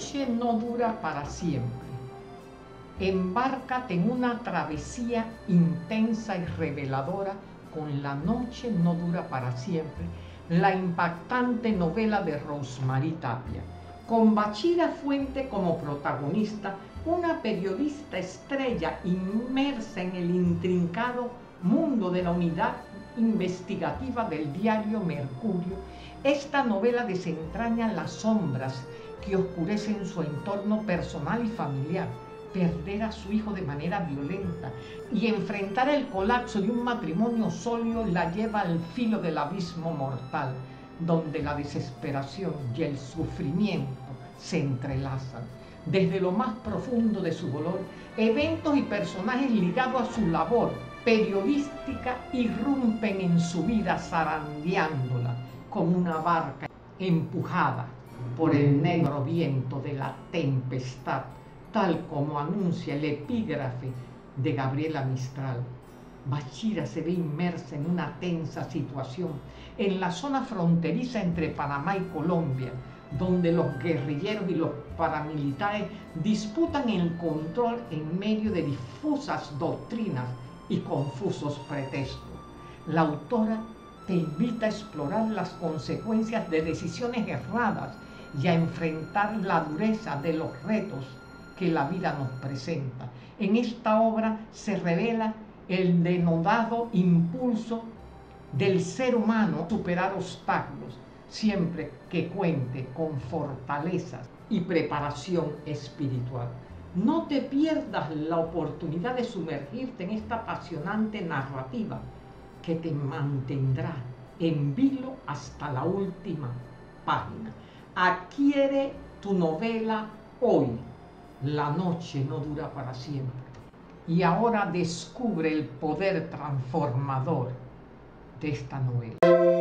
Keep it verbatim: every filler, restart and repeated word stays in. noche no dura para siempre. Embárcate en una travesía intensa y reveladora con La noche no dura para siempre, la impactante novela de Rose Marie Tapia, con Bashira Fuentes como protagonista, una periodista estrella inmersa en el intrincado mundo de la unidad investigativa del diario Mercurio. Esta novela desentraña las sombras que oscurecen su entorno personal y familiar. Perder a su hijo de manera violenta y enfrentar el colapso de un matrimonio sólido la lleva al filo del abismo mortal, donde la desesperación y el sufrimiento se entrelazan. Desde lo más profundo de su dolor, eventos y personajes ligados a su labor periodística irrumpen en su vida, zarandeándola como una barca empujada por el negro viento de la tempestad, tal como anuncia el epígrafe de Gabriela Mistral. Bashira se ve inmersa en una tensa situación en la zona fronteriza entre Panamá y Colombia, donde los guerrilleros y los paramilitares disputan el control en medio de difusas doctrinas y confusos pretextos. La autora te invita a explorar las consecuencias de decisiones erradas y a enfrentar la dureza de los retos que la vida nos presenta. En esta obra se revela el denodado impulso del ser humano a superar obstáculos, siempre que cuente con fortalezas y preparación espiritual. No te pierdas la oportunidad de sumergirte en esta apasionante narrativa que te mantendrá en vilo hasta la última página. Adquiere tu novela hoy. La noche no dura para siempre. Y ahora descubre el poder transformador de esta novela.